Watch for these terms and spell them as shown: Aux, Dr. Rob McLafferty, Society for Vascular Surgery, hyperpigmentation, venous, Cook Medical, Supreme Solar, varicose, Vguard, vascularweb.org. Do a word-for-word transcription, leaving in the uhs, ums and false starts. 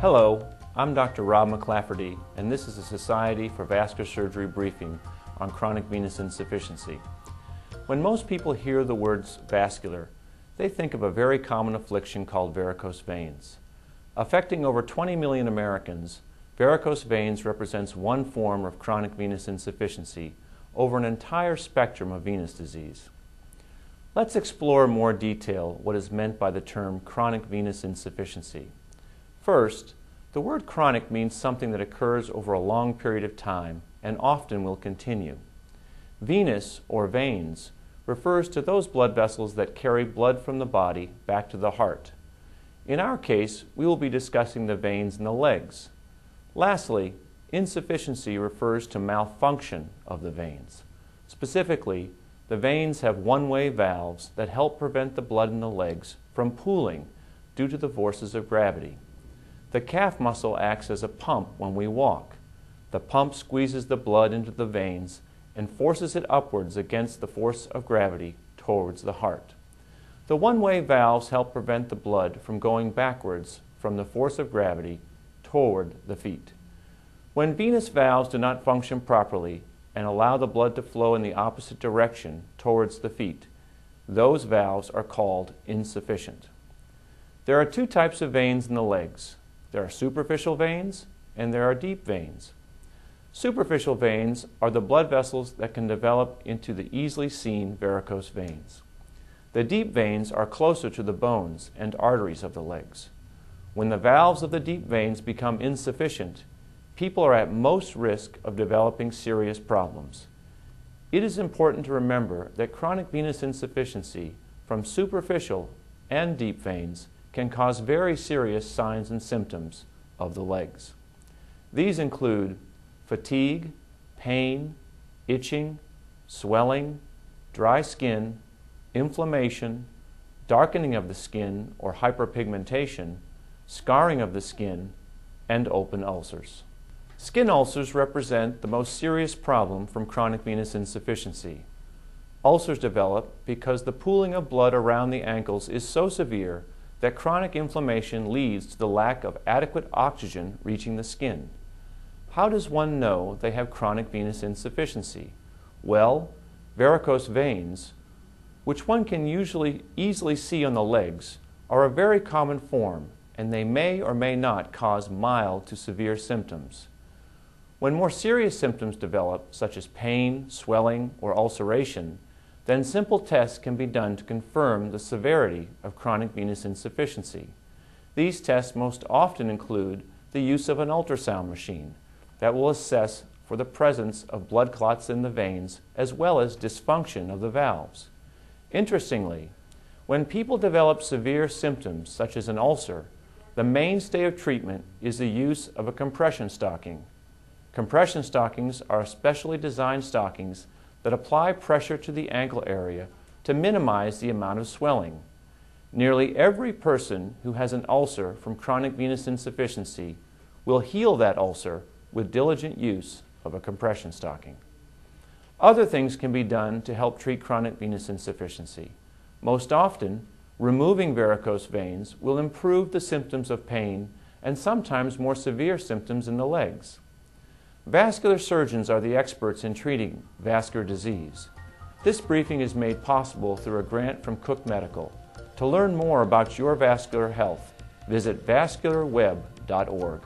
Hello, I'm Doctor Rob McLafferty, and this is the Society for Vascular Surgery briefing on chronic venous insufficiency. When most people hear the words vascular, they think of a very common affliction called varicose veins. Affecting over twenty million Americans, varicose veins represents one form of chronic venous insufficiency over an entire spectrum of venous disease. Let's explore in more detail what is meant by the term chronic venous insufficiency. First, the word chronic means something that occurs over a long period of time and often will continue. Venous, or veins, refers to those blood vessels that carry blood from the body back to the heart. In our case, we will be discussing the veins in the legs. Lastly, insufficiency refers to malfunction of the veins. Specifically, the veins have one-way valves that help prevent the blood in the legs from pooling due to the forces of gravity. The calf muscle acts as a pump when we walk. The pump squeezes the blood into the veins and forces it upwards against the force of gravity towards the heart. The one-way valves help prevent the blood from going backwards from the force of gravity toward the feet. When venous valves do not function properly and allow the blood to flow in the opposite direction towards the feet, those valves are called insufficient. There are two types of veins in the legs. There are superficial veins and there are deep veins. Superficial veins are the blood vessels that can develop into the easily seen varicose veins. The deep veins are closer to the bones and arteries of the legs. When the valves of the deep veins become insufficient, people are at most risk of developing serious problems. It is important to remember that chronic venous insufficiency from superficial and deep veins can cause very serious signs and symptoms of the legs. These include fatigue, pain, itching, swelling, dry skin, inflammation, darkening of the skin or hyperpigmentation, scarring of the skin, and open ulcers. Skin ulcers represent the most serious problem from chronic venous insufficiency. Ulcers develop because the pooling of blood around the ankles is so severe that chronic inflammation leads to the lack of adequate oxygen reaching the skin. How does one know they have chronic venous insufficiency? Well, varicose veins, which one can usually easily see on the legs, are a very common form, and they may or may not cause mild to severe symptoms. When more serious symptoms develop, such as pain, swelling, or ulceration, then simple tests can be done to confirm the severity of chronic venous insufficiency. These tests most often include the use of an ultrasound machine that will assess for the presence of blood clots in the veins as well as dysfunction of the valves. Interestingly, when people develop severe symptoms such as an ulcer, the mainstay of treatment is the use of a compression stocking. Compression stockings are specially designed stockings that apply pressure to the ankle area to minimize the amount of swelling. Nearly every person who has an ulcer from chronic venous insufficiency will heal that ulcer with diligent use of a compression stocking. Other things can be done to help treat chronic venous insufficiency. Most often, removing varicose veins will improve the symptoms of pain and sometimes more severe symptoms in the legs. Vascular surgeons are the experts in treating vascular disease. This briefing is made possible through a grant from Cook Medical. To learn more about your vascular health, visit vascular web dot org.